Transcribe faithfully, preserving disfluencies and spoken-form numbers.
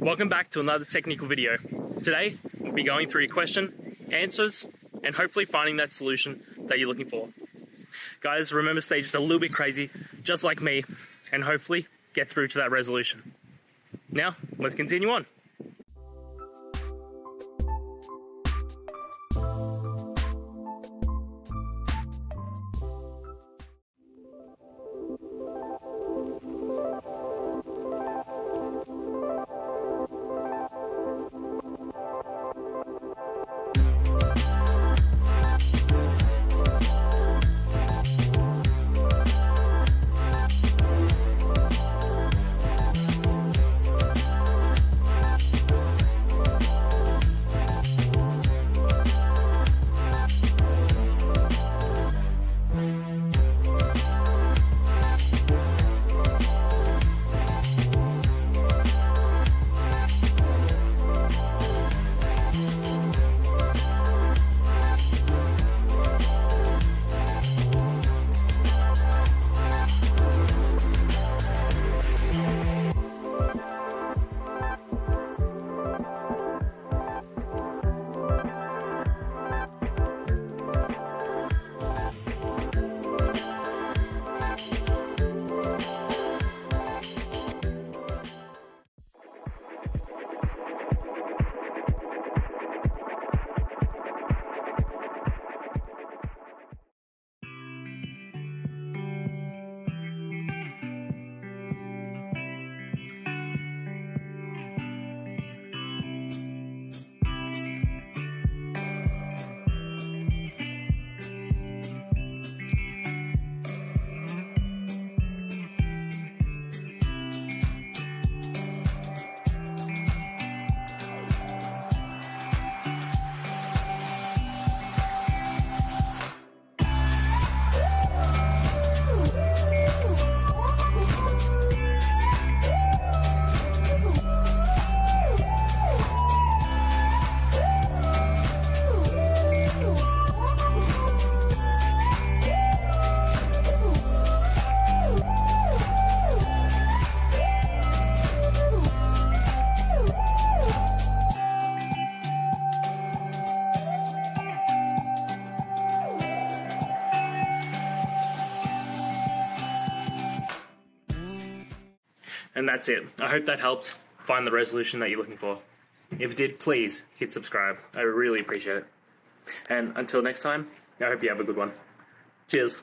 Welcome back to another technical video. Today, we'll be going through your question, answers, and hopefully finding that solution that you're looking for. Guys, remember, stay just a little bit crazy, just like me, and hopefully get through to that resolution. Now, let's continue on. And that's it. I hope that helped find the resolution that you're looking for. If it did, please hit subscribe. I really appreciate it. And until next time, I hope you have a good one. Cheers.